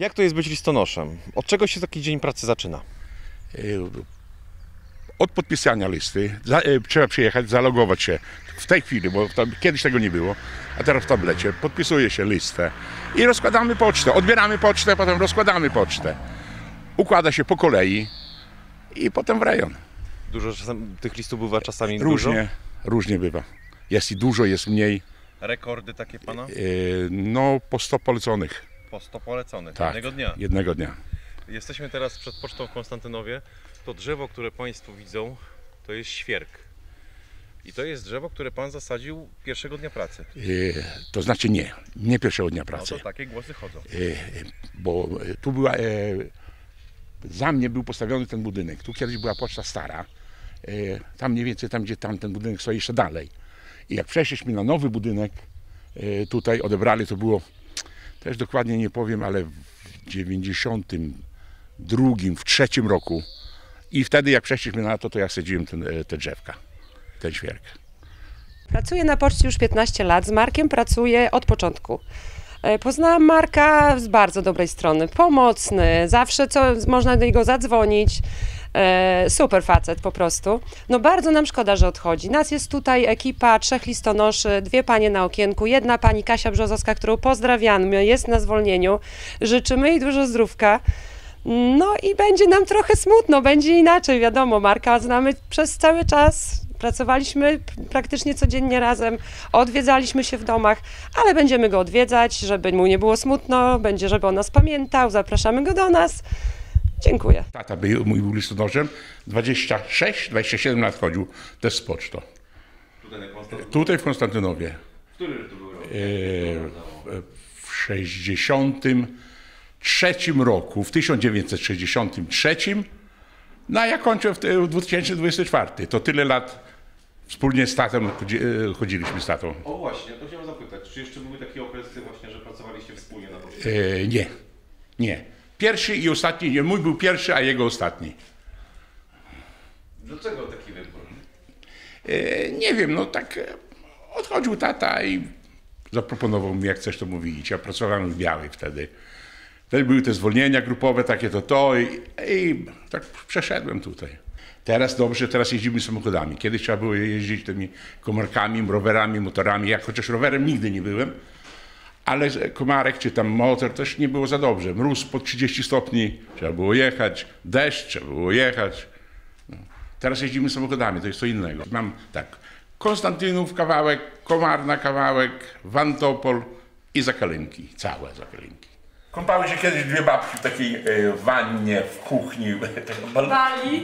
Jak to jest być listonoszem? Od czego się taki dzień pracy zaczyna? Od podpisania listy. Trzeba przyjechać, zalogować się w tej chwili, bo kiedyś tego nie było, a teraz w tablecie podpisuje się listę i rozkładamy pocztę. Odbieramy pocztę, potem rozkładamy pocztę. Układa się po kolei i potem w rejon. Dużo tych listów bywa czasami różnie, dużo? Różnie bywa. Jest i dużo, jest mniej. Rekordy takie pana? No po 100 poleconych. Po 100 poleconych? Tak, jednego dnia? Jednego dnia. Jesteśmy teraz przed pocztą w Konstantynowie. To drzewo, które państwo widzą, to jest świerk. I to jest drzewo, które pan zasadził pierwszego dnia pracy. To znaczy nie pierwszego dnia pracy. No to takie głosy chodzą. Bo tu była... za mnie był postawiony ten budynek. Tu kiedyś była poczta stara. Tam mniej więcej, tam gdzie ten budynek stoi, jeszcze dalej. I jak przeszliśmy na nowy budynek, tutaj odebrali, to było, też dokładnie nie powiem, ale w 92, w 3 roku. I wtedy jak przeszliśmy na to, to ja sadziłem te drzewka, ten świerk. Pracuję na poczcie już 15 lat, z Markiem pracuję od początku. Poznałam Marka z bardzo dobrej strony, pomocny, zawsze można do niego zadzwonić. Super facet po prostu. No bardzo nam szkoda, że odchodzi. Nas jest tutaj ekipa 3 listonoszy, 2 panie na okienku, jedna pani Kasia Brzozowska, którą pozdrawiamy, jest na zwolnieniu. Życzymy jej dużo zdrówka. No i będzie nam trochę smutno, będzie inaczej, wiadomo, Marka znamy przez cały czas, pracowaliśmy praktycznie codziennie razem, odwiedzaliśmy się w domach, ale będziemy go odwiedzać, żeby mu nie było smutno, będzie, żeby on nas pamiętał, zapraszamy go do nas. Dziękuję. Tata był listonoszem, 26-27 lat chodził też z pocztą. Tutaj w Konstantynowie. W którym to był rok? W 1963 roku, w 1963, no a ja kończę w 2024. To tyle lat wspólnie z tatą chodziliśmy z tatą. O właśnie, to chciałem zapytać, czy jeszcze były takie okresy właśnie, że pracowaliście wspólnie na poczcie? Nie, nie. Pierwszy i ostatni, nie, mój był pierwszy, a jego ostatni. Dlaczego taki wybór? Nie wiem, no tak odchodził tata i zaproponował mi, jak chcesz to mówić. Ja pracowałem w Białej wtedy. Wtedy były te zwolnienia grupowe, takie i tak przeszedłem tutaj. Teraz dobrze, teraz jeździmy samochodami. Kiedyś trzeba było jeździć tymi komarkami, rowerami, motorami. Ja chociaż rowerem nigdy nie byłem, ale komarek czy tam motor też nie było za dobrze. Mróz po 30 stopni, trzeba było jechać, deszcz, trzeba było jechać. No. Teraz jeździmy samochodami, to jest co innego. Mam tak, Konstantynów kawałek, Komarna kawałek, Wantopol i Zakalinki, całe Zakalinki. Kąpały się kiedyś dwie babki w takiej wannie, w kuchni,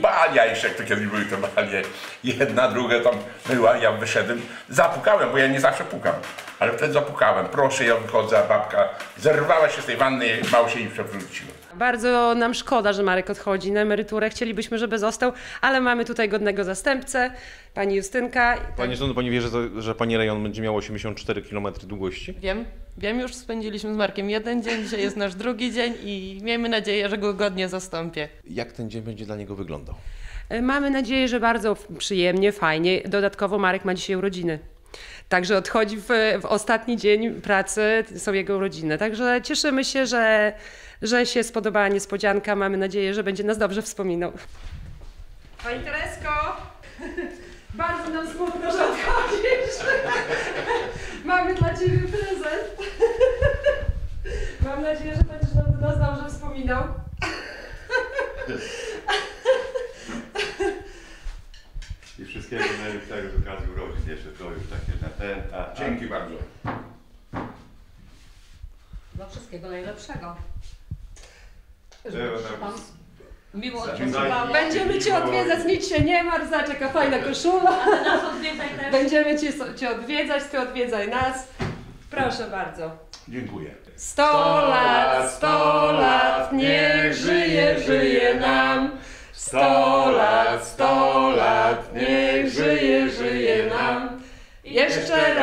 balia jeszcze, jak to kiedyś były te balie. Jedna, druga tam była, ja wyszedłem, zapukałem, bo ja nie zawsze pukam, ale wtedy zapukałem, proszę, ja wychodzę, a babka zerwała się z tej wanny, bał się i przewróciła. Bardzo nam szkoda, że Marek odchodzi na emeryturę, chcielibyśmy, żeby został, ale mamy tutaj godnego zastępcę, pani Justynka. Panie Szanowny, pani wie, że pani rejon będzie miał 84 km długości? Wiem, wiem, już spędziliśmy z Markiem jeden dzień, dzisiaj jest nasz drugi dzień i miejmy nadzieję, że go godnie zastąpię. Jak ten dzień będzie dla niego wyglądał? Mamy nadzieję, że bardzo przyjemnie, fajnie, dodatkowo Marek ma dzisiaj urodziny. Także odchodzi w ostatni dzień pracy, są jego urodziny. Także cieszymy się, że się spodobała niespodzianka. Mamy nadzieję, że będzie nas dobrze wspominał. Pani Teresko, bardzo nam smutno, że odchodzisz. Mamy dla ciebie prezent. Mam nadzieję, że będziesz nas dobrze wspominał. I wszystkiego najlepszego z okazji urodzin, jeszcze to już takie na ten, Dzięki bardzo. Dla wszystkiego najlepszego. Miło odpoczywał. Będziemy cię odwiedzać, nic się nie martw, zaczeka fajna koszula. A nas odwiedzaj też. Będziemy cię odwiedzać, ty odwiedzaj nas. Proszę bardzo. Dziękuję. 100 lat, 100 lat, niech żyje nam. 100 lat, 100 lat, niech żyje nam. Jeszcze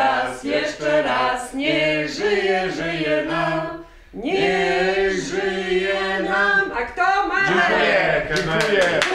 raz, niech żyje nam. Niech żyje nam. A kto ma? Dziękuję.